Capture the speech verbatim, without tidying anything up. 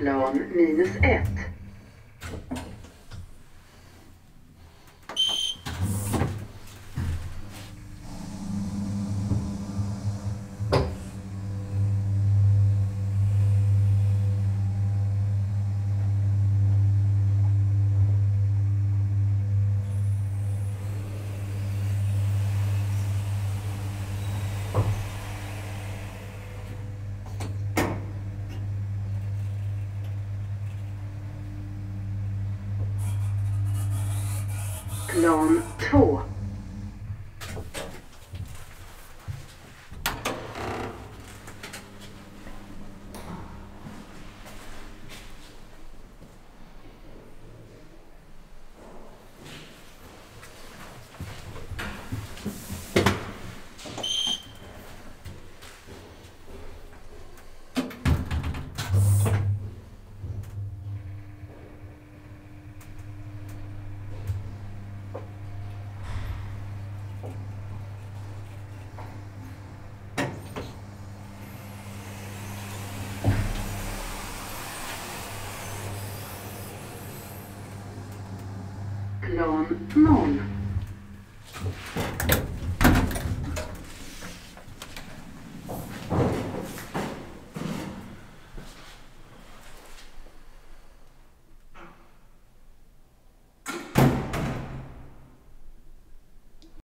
plan minus ett. Plan två. Plan noll.